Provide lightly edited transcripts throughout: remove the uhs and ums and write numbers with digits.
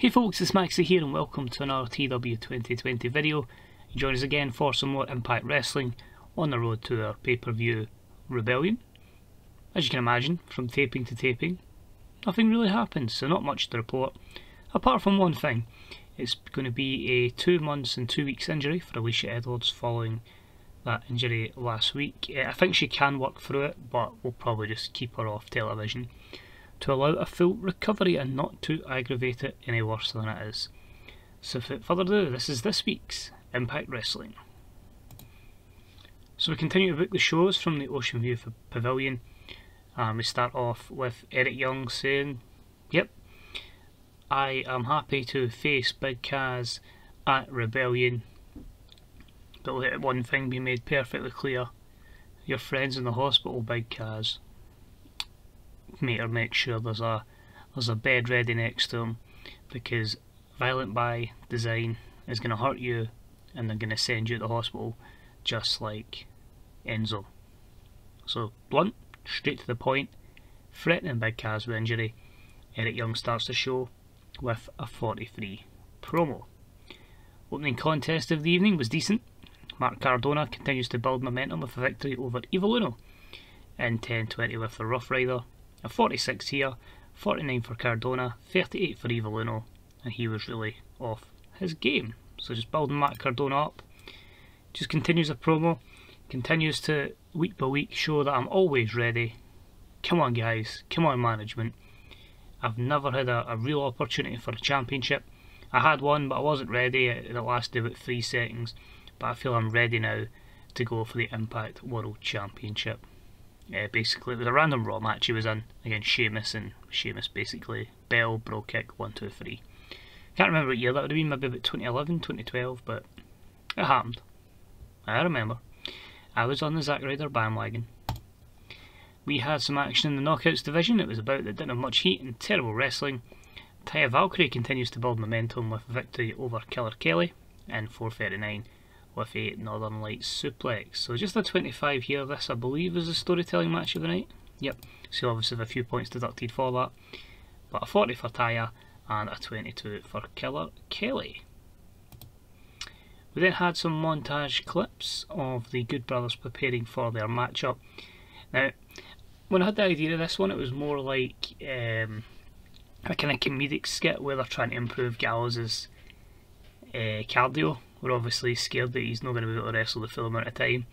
Hey folks, it's Maxie here and welcome to another TW 2020 video. You join us again for some more Impact Wrestling on the road to our pay-per-view Rebellion. As you can imagine, from taping to taping, nothing really happens, so not much to report. Apart from one thing, it's going to be a 2 months and 2 weeks injury for Alicia Edwards following that injury last week. I think she can work through it, but we'll probably just keep her off television to allow a full recovery and not to aggravate it any worse than it is. So without further ado, this is this week's Impact Wrestling. So we continue to book the shows from the Ocean View Pavilion. We start off with Eric Young saying, "Yep, I am happy to face Big Cass at Rebellion, but let one thing be made perfectly clear, your friend's in the hospital, Big Cass. Make sure there's a bed ready next to him, because Violent by Design is going to hurt you and they're going to send you to the hospital just like Enzo." So blunt, straight to the point, threatening Big Cass with injury. Eric Young starts the show with a 43 promo. Opening contest of the evening was decent. Matt Cardona continues to build momentum with a victory over Evil Uno in 10-20 with the Rough Rider. A 46 here, 49 for Cardona, 38 for Evil Uno, and he was really off his game. So just building Matt Cardona up, just continues the promo, continues to week by week show that I'm always ready. Come on guys, come on management. I've never had a real opportunity for a championship. I had one, but I wasn't ready. It lasted about 3 seconds, but I feel I'm ready now to go for the Impact World Championship. Basically, it was a random Raw match he was in against Sheamus, and Sheamus basically bell, bro kick, 1, 2, 3. Can't remember what year that would have been, maybe about 2011, 2012, but it happened. I remember. I was on the Zack Ryder bandwagon. We had some action in the Knockouts division. It was about that didn't have much heat and terrible wrestling. Taya Valkyrie continues to build momentum with victory over Killer Kelly in 4:39. With a Northern Lights suplex. So just a 25 here. This I believe is the storytelling match of the night. Yep, so obviously a few points deducted for that, but a 40 for Taya and a 22 for Killer Kelly. We then had some montage clips of the Good Brothers preparing for their matchup. Now when I had the idea of this one, it was more like a kind of comedic skit where they're trying to improve Gallows' cardio. We're obviously scared that he's not going to be able to wrestle the full amount of time,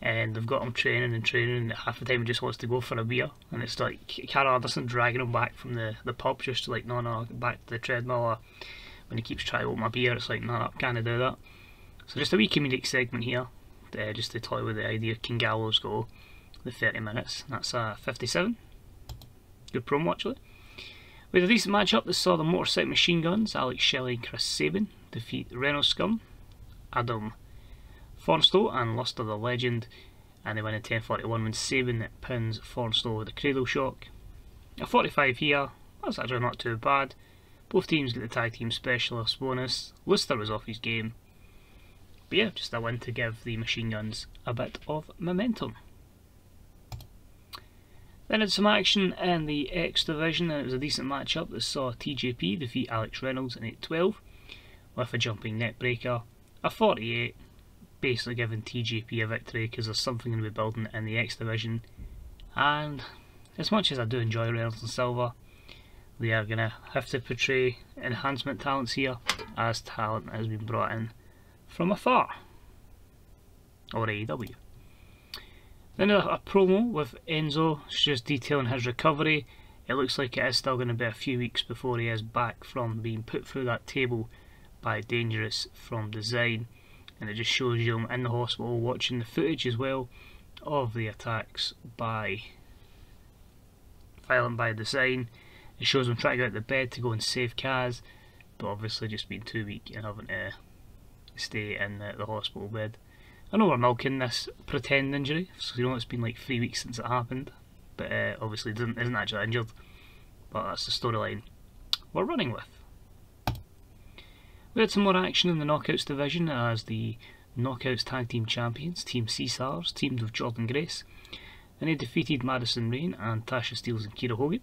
and they've got him training and training, and half the time he just wants to go for a beer, and it's like Carl Anderson dragging him back from the pub just like, no, back to the treadmill, or when he keeps trying to open a beer it's like, no, I can't do that. So just a wee comedic segment here, just to toy with the idea, can Gallows go the 30 minutes, that's a 57, good promo actually. We had a decent matchup that saw the Motorcycle Machine Guns, Alex Shelley and Chris Sabin, defeat Reynolds Scum, Adam Fornstow and Luster the Legend, and they win in 10:41 when Sabin pins Fornstow with a Cradle Shock. A 45 here, that's actually not too bad. Both teams get the tag team specialist bonus. Luster was off his game, but yeah, just a win to give the Machine Guns a bit of momentum. Then had some action in the X division, and it was a decent matchup that saw TJP defeat Alex Reynolds in 8:12 with a Jumping Net Breaker. A 48, basically giving TJP a victory because there's something going to be building in the X division, and as much as I do enjoy Reynolds and Silver, they are going to have to portray enhancement talents here, as talent has been brought in from afar, or AEW. Then a promo with Enzo, just detailing his recovery. It looks like it is still going to be a few weeks before he is back from being put through that table by Dangerous from Design, and it just shows you in the hospital watching the footage as well of the attacks by Violent by Design. It shows him trying to get out of the bed to go and save Kaz, but obviously just being too weak and having to stay in the hospital bed. I know we're milking this pretend injury, so you know it's been like 3 weeks since it happened, but obviously isn't actually injured, but that's the storyline we're running with. We had some more action in the Knockouts division as the Knockouts Tag Team Champions, Team C-Stars, teamed with Jordan Grace, and they defeated Madison Rain and Tasha Steelz and Kira Hogan.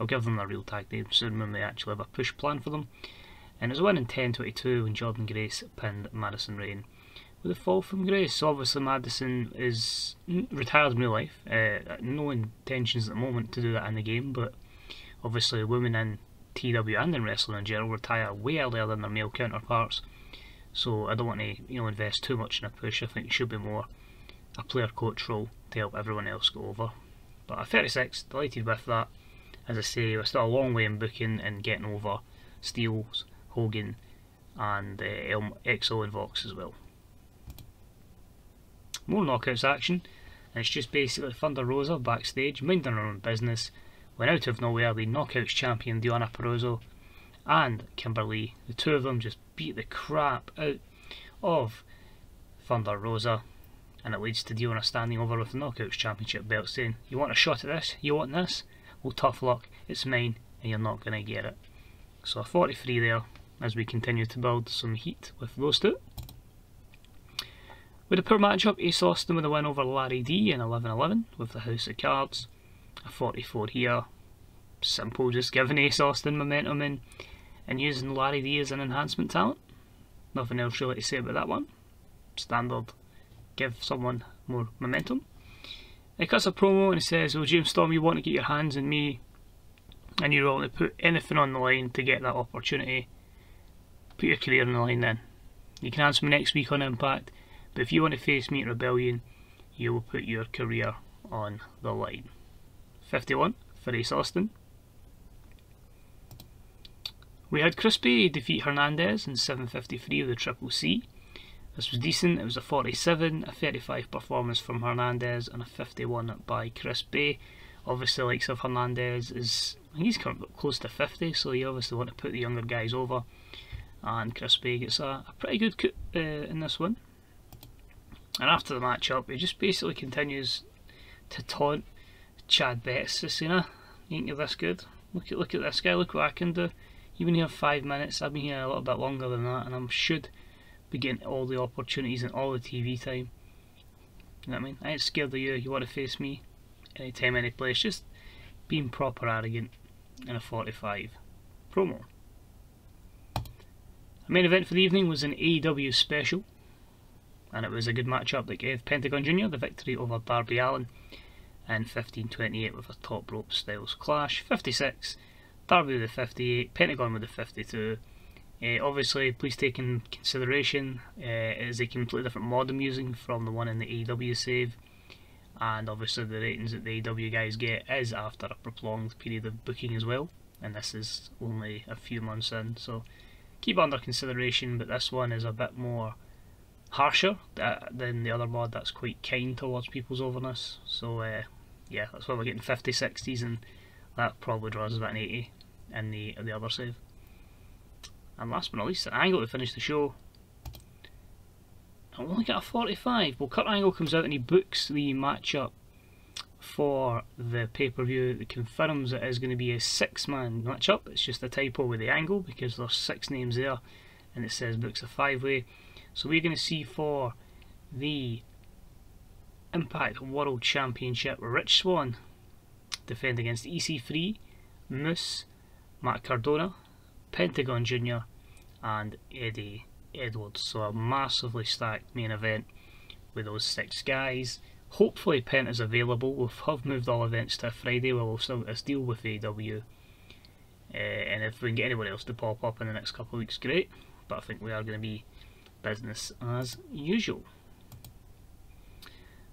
I'll give them a real tag name soon when they actually have a push plan for them. And it was a win in 10-22 when Jordan Grace pinned Madison Rain with a fall from Grace. So obviously Madison is retired in real life, no intentions at the moment to do that in the game, but obviously women in TW and in wrestling in general retire way earlier than their male counterparts, so I don't want to, you know, invest too much in a push. I think it should be more a player coach role to help everyone else go over. But at 36, delighted with that. As I say, we're still a long way in booking and getting over Steels, Hogan and Exo and Vox as well. More knockouts action, and it's just basically Thunder Rosa backstage minding her own business when out of nowhere the Knockouts champion Deonna Purrazzo and Kimberly, the two of them, just beat the crap out of Thunder Rosa, and it leads to Deonna standing over with the Knockouts championship belt saying, "You want a shot at this? You want this? Well, tough luck, it's mine and you're not going to get it." So a 43 there as we continue to build some heat with those two. With a poor matchup, Ace Austin with a win over Larry D in 11-11 with the House of Cards. A 44 here, simple, just giving Ace Austin momentum in and using Larry D as an enhancement talent. Nothing else really to say about that one. Standard, give someone more momentum. He cuts a promo and says, "Well, James Storm, you want to get your hands on me and you're willing to put anything on the line to get that opportunity. Put your career on the line then. You can answer me next week on Impact. But if you want to face me at Rebellion, you will put your career on the line." 51 for Ace Austin. We had Crispy defeat Hernandez in 7:53 with a Triple C. This was decent. It was a 47, a 35 performance from Hernandez and a 51 by Crispy. Obviously likes of Hernandez is, I think he's close to 50, so you obviously want to put the younger guys over, and Crispy gets a pretty good cut in this one. And after the matchup, he just basically continues to taunt Chad Betts, saying, "You ain't this good. Look at this guy. Look what I can do. You've been here 5 minutes. I've been here a little bit longer than that, and I should be getting all the opportunities and all the TV time. You know what I mean? I ain't scared of you. You want to face me anytime, any place." Just being proper arrogant in a 45 promo. The main event for the evening was an AEW special, and it was a good matchup that gave Pentagon Jr. the victory over Darby Allin in 15-28 with a top rope styles clash. 56, Darby with the 58, Pentagon with the 52. Obviously, please take in consideration it is a completely different mod I'm using from the one in the AEW save, and obviously the ratings that the AEW guys get is after a prolonged period of booking as well, and this is only a few months in, so keep it under consideration. But this one is a bit more harsher than the other mod that's quite kind towards people's overness, so yeah, that's why we're getting 50-60s, and that probably draws about an 80 in the other save. And last but not least, an Angle to finish the show. I only got a 45. Well, Kurt Angle comes out and he books the matchup for the pay-per-view that confirms it is going to be a 6-man matchup. It's just a typo with the Angle because there's 6 names there and it says books a 5-way. So we're going to see for the Impact World Championship, Rich Swann defend against EC3, Moose, Matt Cardona, Pentagon Jr. and Eddie Edwards. So a massively stacked main event with those 6 guys. Hopefully Pent is available. We have moved all events to Friday where we'll still get this deal with AEW. And if we can get anyone else to pop up in the next couple of weeks, great. But I think we are going to be business as usual.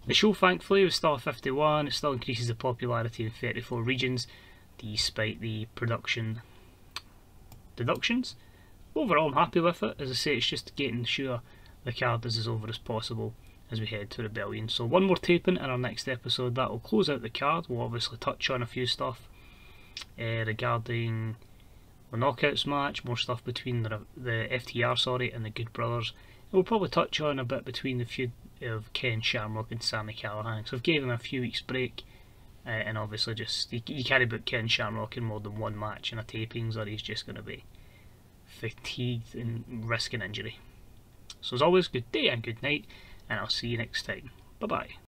The show, thankfully, was still a 51. It still increases the popularity in 34 regions despite the production deductions. Overall, I'm happy with it. As I say, it's just getting sure the card is as over as possible as we head to Rebellion. So one more taping in our next episode that will close out the card. We'll obviously touch on a few stuff regarding the Knockouts match, more stuff between the FTR, sorry, and the Good Brothers. And we'll probably touch on a bit between the feud of Ken Shamrock and Sami Callihan, because I've given him a few weeks break, and obviously just you can't book Ken Shamrock in more than one match in a tapings, or he's just going to be fatigued and risking injury. So as always, good day and good night, and I'll see you next time. Bye bye.